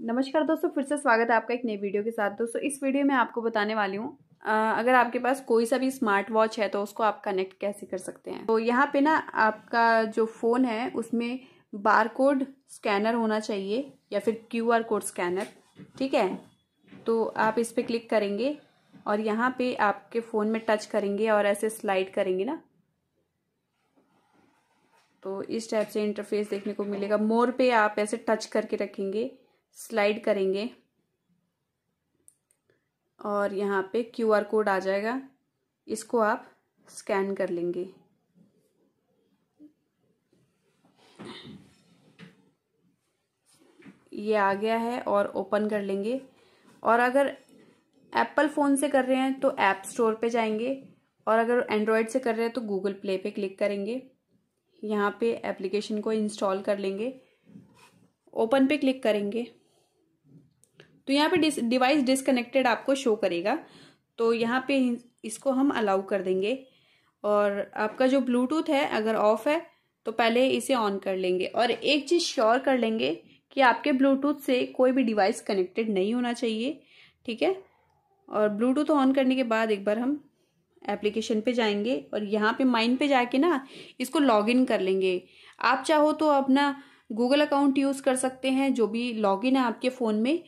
नमस्कार दोस्तों, फिर से स्वागत है आपका एक नई वीडियो के साथ। दोस्तों इस वीडियो में आपको बताने वाली हूँ अगर आपके पास कोई सा भी स्मार्ट वॉच है तो उसको आप कनेक्ट कैसे कर सकते हैं। तो यहाँ पे ना आपका जो फ़ोन है उसमें बारकोड स्कैनर होना चाहिए या फिर क्यूआर कोड स्कैनर, ठीक है। तो आप इस पर क्लिक करेंगे और यहाँ पे आपके फ़ोन में टच करेंगे और ऐसे स्लाइड करेंगे ना, तो इस टाइप से इंटरफेस देखने को मिलेगा। मोर पे आप ऐसे टच करके रखेंगे, स्लाइड करेंगे और यहाँ पे क्यूआर कोड आ जाएगा, इसको आप स्कैन कर लेंगे। ये आ गया है और ओपन कर लेंगे। और अगर एप्पल फ़ोन से कर रहे हैं तो ऐप स्टोर पे जाएंगे और अगर एंड्रॉयड से कर रहे हैं तो गूगल प्ले पे क्लिक करेंगे। यहाँ पे एप्लीकेशन को इंस्टॉल कर लेंगे, ओपन पे क्लिक करेंगे तो यहाँ पे डिवाइस डिसकनेक्टेड आपको शो करेगा, तो यहाँ पे इसको हम अलाउ कर देंगे। और आपका जो ब्लूटूथ है अगर ऑफ है तो पहले इसे ऑन कर लेंगे। और एक चीज़ श्योर कर लेंगे कि आपके ब्लूटूथ से कोई भी डिवाइस कनेक्टेड नहीं होना चाहिए, ठीक है। और ब्लूटूथ ऑन करने के बाद एक बार हम एप्लीकेशन पे जाएंगे और यहाँ पे माइन पे जाके ना इसको लॉगिन कर लेंगे। आप चाहो तो अपना गूगल अकाउंट यूज़ कर सकते हैं जो भी लॉगिन है आपके फ़ोन में।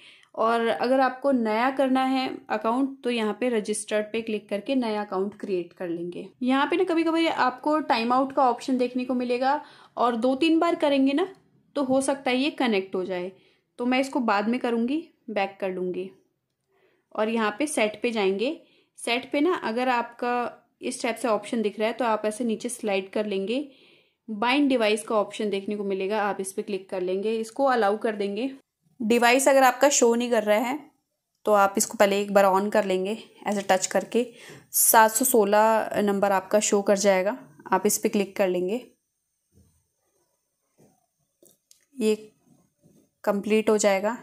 और अगर आपको नया करना है अकाउंट तो यहाँ पे रजिस्टर्ड पे क्लिक करके नया अकाउंट क्रिएट कर लेंगे। यहाँ पे ना कभी कभी आपको टाइम आउट का ऑप्शन देखने को मिलेगा और 2-3 बार करेंगे ना तो हो सकता है ये कनेक्ट हो जाए, तो मैं इसको बाद में करूँगी, बैक कर लूँगी। और यहाँ पे सेट पे जाएंगे। सेट पे ना अगर आपका इस टाइप से ऑप्शन दिख रहा है तो आप ऐसे नीचे स्लाइड कर लेंगे, बाइंड डिवाइस का ऑप्शन देखने को मिलेगा, आप इस पर क्लिक कर लेंगे, इसको अलाउ कर देंगे। डिवाइस अगर आपका शो नहीं कर रहा है तो आप इसको पहले एक बार ऑन कर लेंगे ऐसे टच करके, 716 नंबर आपका शो कर जाएगा, आप इस पर क्लिक कर लेंगे। ये कंप्लीट हो जाएगा,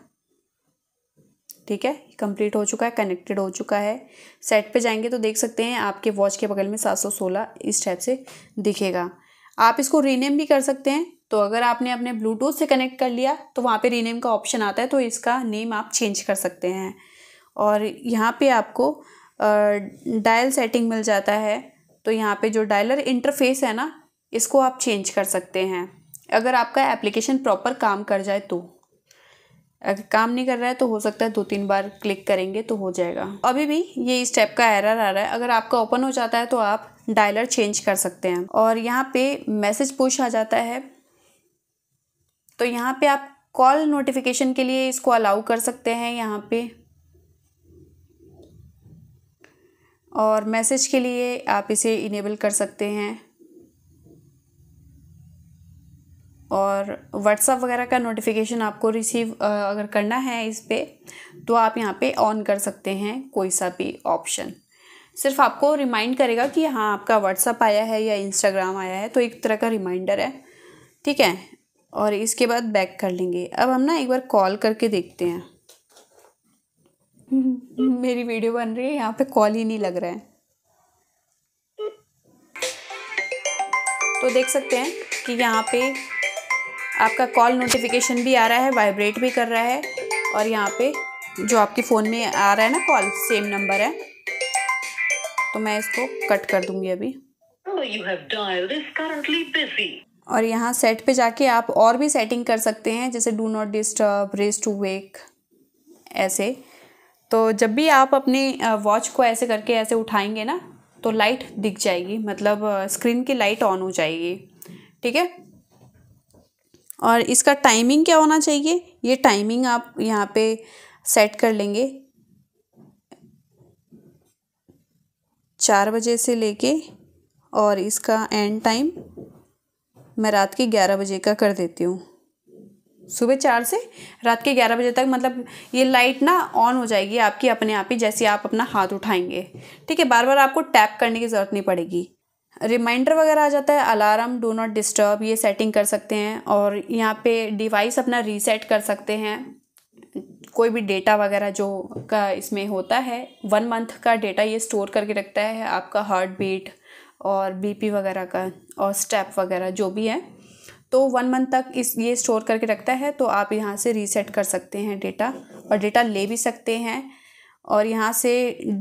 ठीक है, कंप्लीट हो चुका है, कनेक्टेड हो चुका है। सेट पे जाएंगे तो देख सकते हैं आपके वॉच के बगल में 716 इस टाइप से दिखेगा। आप इसको रीनेम भी कर सकते हैं, तो अगर आपने अपने ब्लूटूथ से कनेक्ट कर लिया तो वहाँ पे रीनेम का ऑप्शन आता है, तो इसका नेम आप चेंज कर सकते हैं। और यहाँ पे आपको डायल सेटिंग मिल जाता है, तो यहाँ पे जो डायलर इंटरफेस है ना इसको आप चेंज कर सकते हैं अगर आपका एप्लीकेशन प्रॉपर काम कर जाए तो। अगर काम नहीं कर रहा है तो हो सकता है 2-3 बार क्लिक करेंगे तो हो जाएगा। अभी भी ये इस टाइप का एरर आ रहा है, अगर आपका ओपन हो जाता है तो आप डायलर चेंज कर सकते हैं। और यहाँ पे मैसेज पुश आ जाता है, तो यहाँ पे आप कॉल नोटिफिकेशन के लिए इसको अलाउ कर सकते हैं यहाँ पे। और मैसेज के लिए आप इसे इनेबल कर सकते हैं। और व्हाट्सअप वगैरह का नोटिफिकेशन आपको रिसीव अगर करना है इस पे तो आप यहाँ पे ऑन कर सकते हैं, कोई सा भी ऑप्शन सिर्फ आपको रिमाइंड करेगा कि हाँ आपका व्हाट्सअप आया है या इंस्टाग्राम आया है, तो एक तरह का रिमाइंडर है, ठीक है। और इसके बाद बैक कर लेंगे। अब हम ना एक बार कॉल करके देखते हैं। मेरी वीडियो बन रही है, यहाँ पे कॉल ही नहीं लग रहा है, तो देख सकते हैं कि यहाँ पे आपका कॉल नोटिफिकेशन भी आ रहा है, वाइब्रेट भी कर रहा है। और यहाँ पे जो आपके फ़ोन में आ रहा है ना कॉल, सेम नंबर है, तो मैं इसको कट कर दूंगी अभी। You have dialed is currently busy. और यहाँ सेट पे जाके आप और भी सेटिंग कर सकते हैं, जैसे do not disturb, rest to wake, ऐसे। तो जब भी आप अपने वॉच को ऐसे करके ऐसे उठाएंगे ना तो लाइट दिख जाएगी, मतलब स्क्रीन की लाइट ऑन हो जाएगी, ठीक है। और इसका टाइमिंग क्या होना चाहिए, ये टाइमिंग आप यहाँ पे सेट कर लेंगे, 4 बजे से लेके, और इसका एंड टाइम मैं रात के 11 बजे का कर देती हूँ, सुबह 4 से रात के 11 बजे तक। मतलब ये लाइट ना ऑन हो जाएगी आपकी अपने आप ही जैसे आप अपना हाथ उठाएंगे, ठीक है। बार बार आपको टैप करने की ज़रूरत नहीं पड़ेगी। रिमाइंडर वगैरह आ जाता है, अलार्म, डू नॉट डिस्टर्ब, ये सेटिंग कर सकते हैं। और यहाँ पे डिवाइस अपना रीसेट कर सकते हैं, कोई भी डेटा वगैरह जो का इसमें होता है, 1 मंथ का डेटा ये स्टोर करके रखता है, आपका हार्ट बीट और बीपी वगैरह का और स्टेप वगैरह जो भी है, तो 1 मंथ तक ये स्टोर करके रखता है। तो आप यहाँ से रीसेट कर सकते हैं डेटा और डेटा ले भी सकते हैं, और यहाँ से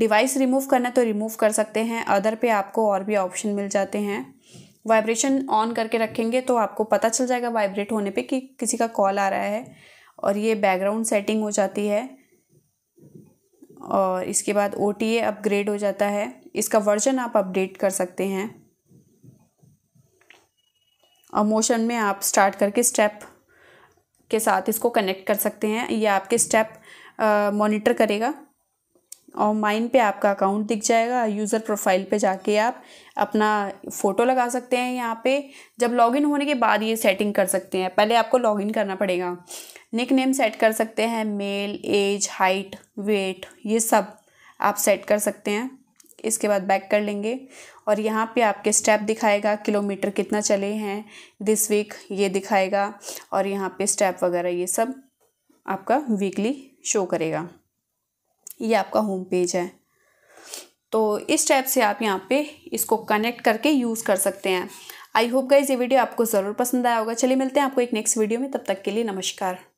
डिवाइस रिमूव करना तो रिमूव कर सकते हैं। अदर पे आपको और भी ऑप्शन मिल जाते हैं। वाइब्रेशन ऑन करके रखेंगे तो आपको पता चल जाएगा वाइब्रेट होने पे कि किसी का कॉल आ रहा है, और ये बैकग्राउंड सेटिंग हो जाती है। और इसके बाद OTA अपग्रेड हो जाता है, इसका वर्जन आप अपडेट कर सकते हैं। और मोशन में आप स्टार्ट करके स्टेप के साथ इसको कनेक्ट कर सकते हैं, ये आपके स्टेप मॉनिटर करेगा। और माइन पे आपका अकाउंट दिख जाएगा। यूज़र प्रोफाइल पे जाके आप अपना फ़ोटो लगा सकते हैं। यहाँ पे जब लॉगिन होने के बाद ये सेटिंग कर सकते हैं, पहले आपको लॉगिन करना पड़ेगा। निक नेम सेट कर सकते हैं, मेल, एज, हाइट, वेट, ये सब आप सेट कर सकते हैं। इसके बाद बैक कर लेंगे और यहाँ पे आपके स्टेप दिखाएगा, किलोमीटर कितना चले हैं दिस वीक ये दिखाएगा, और यहाँ पे स्टेप वगैरह ये सब आपका वीकली शो करेगा। ये आपका होम पेज है। तो इस टाइप से आप यहाँ पे इसको कनेक्ट करके यूज़ कर सकते हैं। आई होप गाइस ये वीडियो आपको ज़रूर पसंद आया होगा। चलिए मिलते हैं आपको एक नेक्स्ट वीडियो में, तब तक के लिए नमस्कार।